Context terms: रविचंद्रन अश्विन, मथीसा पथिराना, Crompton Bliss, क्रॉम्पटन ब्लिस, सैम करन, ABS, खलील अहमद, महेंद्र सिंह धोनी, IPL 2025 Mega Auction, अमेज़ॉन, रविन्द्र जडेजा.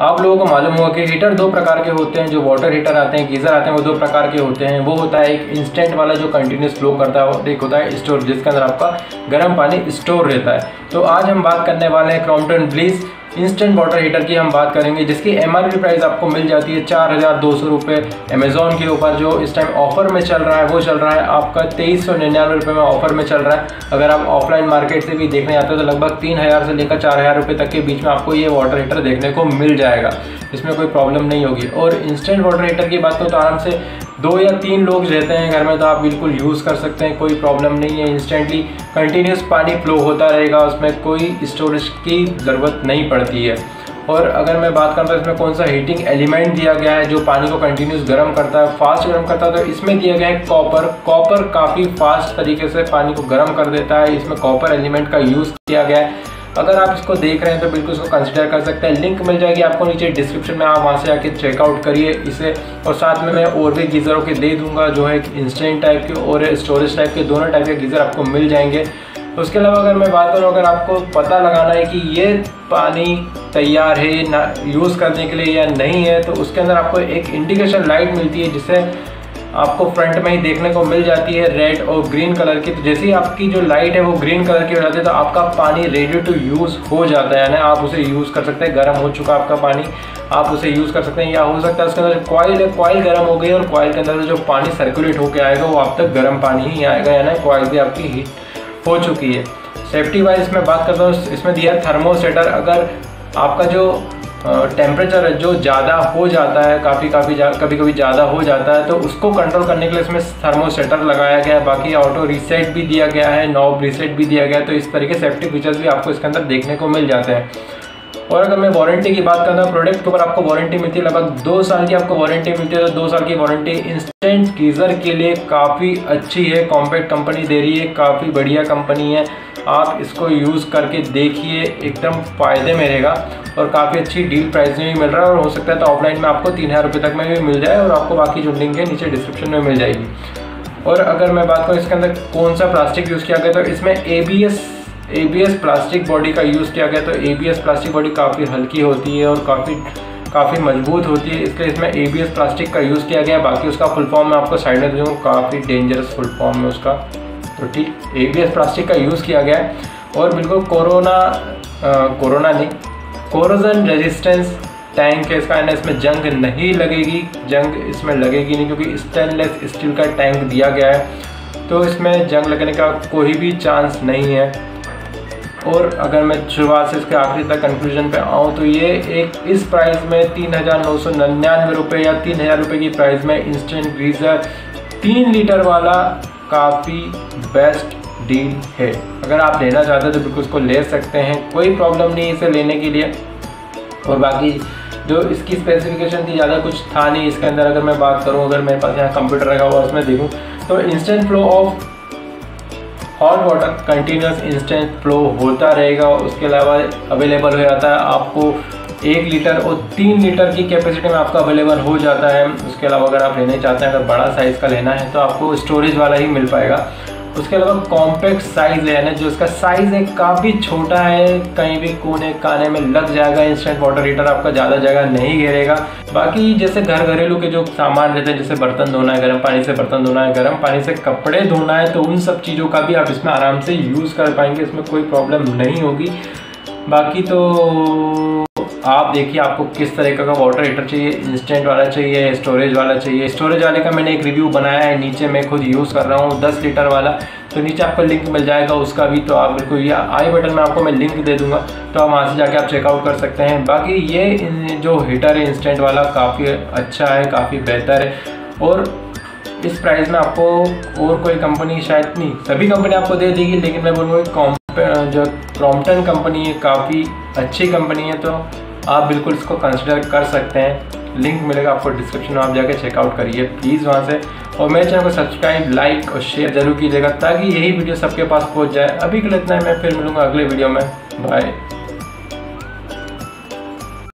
आप लोगों को मालूम होगा कि हीटर दो प्रकार के होते हैं, जो वाटर हीटर आते हैं, गीज़र आते हैं, वो दो प्रकार के होते हैं। वो होता है एक इंस्टेंट वाला जो कंटिन्यूस फ्लो करता है, और एक होता है स्टोर जिसके अंदर आपका गर्म पानी स्टोर रहता है। तो आज हम बात करने वाले हैं क्रॉम्पटन ब्लिस instant water heater की हम बात करेंगे, जिसकी MRP प्राइस आपको मिल जाती है 4200 रुपये। अमेज़ॉन के ऊपर जो इस टाइम ऑफर में चल रहा है वो चल रहा है आपका 2399 रुपये में ऑफर में चल रहा है। अगर आप ऑफलाइन मार्केट से भी देखने आते हो तो लगभग 3000 से लेकर 4000 रुपये तक के बीच में आपको ये वाटर हीटर देखने को मिल जाएगा, इसमें कोई प्रॉब्लम नहीं होगी। और इंस्टेंट वाटर हीटर की बात करें तो आराम से 2 या 3 लोग रहते हैं घर में तो आप बिल्कुल यूज़ कर सकते हैं, कोई प्रॉब्लम नहीं है। इंस्टेंटली कंटिन्यूस पानी फ्लो होता रहेगा, उसमें कोई स्टोरेज की ज़रूरत नहीं पड़ती है। और अगर मैं बात करूँ तो इसमें कौन सा हीटिंग एलिमेंट दिया गया है जो पानी को कंटिन्यूस गर्म करता है, फास्ट गर्म करता है, तो इसमें दिया गया है कॉपर। कॉपर काफ़ी फास्ट तरीके से पानी को गर्म कर देता है, इसमें कॉपर एलिमेंट का यूज़ किया गया है। अगर आप इसको देख रहे हैं तो बिल्कुल इसको कंसिडर कर सकते हैं। लिंक मिल जाएगी आपको नीचे डिस्क्रिप्शन में, आप वहाँ से आके चेकआउट करिए इसे। और साथ में मैं और भी गीज़रों के दे दूंगा, जो है इंस्टेंट टाइप के और स्टोरेज टाइप के, दोनों टाइप के गीज़र आपको मिल जाएंगे। उसके अलावा अगर मैं बात करूँ, अगर आपको पता लगाना है कि ये पानी तैयार है ना यूज़ करने के लिए या नहीं है, तो उसके अंदर आपको एक इंडिकेशन लाइट मिलती है जिसे आपको फ्रंट में ही देखने को मिल जाती है, रेड और ग्रीन कलर की। तो जैसे ही आपकी जो लाइट है वो ग्रीन कलर की हो जाती है तो आपका पानी रेडी टू यूज़ हो जाता है, यानी आप उसे यूज़ कर सकते हैं। गर्म हो चुका आपका पानी, आप उसे यूज़ कर सकते हैं। या हो सकता है उसके अंदर कॉइल है, कॉइल गर्म हो गई और कॉइल के अंदर जो पानी सर्कुलेट होकर आएगा वो आप तक गर्म पानी ही आएगा, यानी कॉइल भी आपकी हीट हो चुकी है। सेफ्टी वाइज इसमें बात करता हूँ, इसमें दिया है थर्मोसेटर। अगर आपका जो टेम्परेचर जो ज़्यादा हो जाता है, कभी कभी ज़्यादा हो जाता है, तो उसको कंट्रोल करने के लिए इसमें थर्मोसेटर लगाया गया है। बाकी ऑटो रीसेट भी दिया गया है, नॉब रीसेट भी दिया गया है। तो इस तरह के सेफ्टी फीचर्स भी आपको इसके अंदर देखने को मिल जाते हैं। और अगर मैं वारंटी की बात करता हूँ, प्रोडक्ट के ऊपर आपको वारंटी मिलती है, लगभग 2 साल की आपको वारंटी मिलती है। तो 2 साल की वारंटी इंस्टेंट गीज़र के लिए काफ़ी अच्छी है, कॉम्पैक्ट कंपनी दे रही है, काफ़ी बढ़िया कंपनी है। आप इसको यूज़ करके देखिए, एकदम फ़ायदे में रहेगा और काफ़ी अच्छी डील प्राइस में भी मिल रहा है। और हो सकता है तो ऑफलाइन में आपको 3000 रुपये तक में भी मिल जाए, और आपको बाकी जो लिंक है नीचे डिस्क्रिप्शन में मिल जाएगी। और अगर मैं बात करूँ इसके अंदर कौन सा प्लास्टिक यूज़ किया गया, तो इसमें ABS प्लास्टिक बॉडी का यूज़ किया गया। तो ABS प्लास्टिक बॉडी काफ़ी हल्की होती है और काफ़ी मजबूत होती है, इसलिए इसमें ABS प्लास्टिक का यूज़ किया गया। बाकी उसका फुल फॉर्म मैं आपको साइड में दूँगा, काफ़ी डेंजरस फुल फॉर्म है उसका, तो ठीक ABS प्लास्टिक का यूज़ किया गया है। और बिल्कुल कोरोजन रेजिस्टेंस टैंक है इसका, यानी इसमें जंग नहीं लगेगी, जंग इसमें लगेगी नहीं क्योंकि स्टेनलेस स्टील का टैंक दिया गया है, तो इसमें जंग लगने का कोई भी चांस नहीं है। और अगर मैं शुरुआत से इसके आखिरी तक कंक्लूजन पे आऊँ तो ये एक इस प्राइस में 3999 रुपये या 3000 रुपये की प्राइस में इंस्टेंट गीज़र 3 लीटर वाला काफ़ी बेस्ट डील है। अगर आप लेना चाहते हैं तो बिल्कुल इसको ले सकते हैं, कोई प्रॉब्लम नहीं इसे लेने के लिए। और बाकी जो इसकी स्पेसिफिकेशन थी ज़्यादा कुछ था नहीं इसके अंदर। अगर मैं बात करूँ, अगर मेरे पास यहाँ कंप्यूटर रखा हुआ उसमें देखूँ तो instant flow of hot water continuous instant flow होता रहेगा। उसके अलावा अवेलेबल हो जाता है आपको 1 लीटर और 3 लीटर की कैपेसिटी में आपका अवेलेबल हो जाता है। उसके अलावा अगर आप लेना चाहते हैं, अगर बड़ा साइज़ का लेना है तो आपको स्टोरेज वाला ही मिल पाएगा। उसके अलावा कॉम्पैक्ट साइज़ है, यानी जो इसका साइज़ है काफ़ी छोटा है, कहीं भी कोने काने में लग जाएगा। इंस्टेंट वाटर हीटर आपका ज़्यादा जगह नहीं घेरेगा। बाकी जैसे घरेलू के जो सामान रहते हैं, जैसे बर्तन धोना है, गर्म पानी से बर्तन धोना है, गर्म पानी से कपड़े धोना है, तो उन सब चीज़ों का भी आप इसमें आराम से यूज़ कर पाएंगे, इसमें कोई प्रॉब्लम नहीं होगी। बाकी तो आप देखिए आपको किस तरीके का वाटर हीटर चाहिए, इंस्टेंट वाला चाहिए, स्टोरेज वाला चाहिए। स्टोरेज वाले का मैंने एक रिव्यू बनाया है, नीचे मैं खुद यूज़ कर रहा हूँ 10 लीटर वाला, तो नीचे आपको लिंक मिल जाएगा उसका भी। तो आप बिल्कुल ये आई बटन में आपको मैं लिंक दे दूँगा, तो आप वहाँ से जाके आप चेकआउट कर सकते हैं। बाकी ये जो हीटर है इंस्टेंट वाला काफ़ी अच्छा है, काफ़ी बेहतर है, और इस प्राइस में आपको और कोई कंपनी शायद नहीं, सभी कंपनी आपको दे देगी, लेकिन मैं बोलूँगा जो क्रॉम्पटन कंपनी है काफ़ी अच्छी कंपनी है, तो आप बिल्कुल इसको कंसिडर कर सकते हैं। लिंक मिलेगा आपको डिस्क्रिप्शन में, आप जाके चेकआउट करिए प्लीज़ वहाँ से। और मेरे चैनल को सब्सक्राइब, लाइक और शेयर जरूर कीजिएगा, ताकि यही वीडियो सबके पास पहुँच जाए। अभी के लिए इतना ही, मैं फिर मिलूँगा अगले वीडियो में। बाय।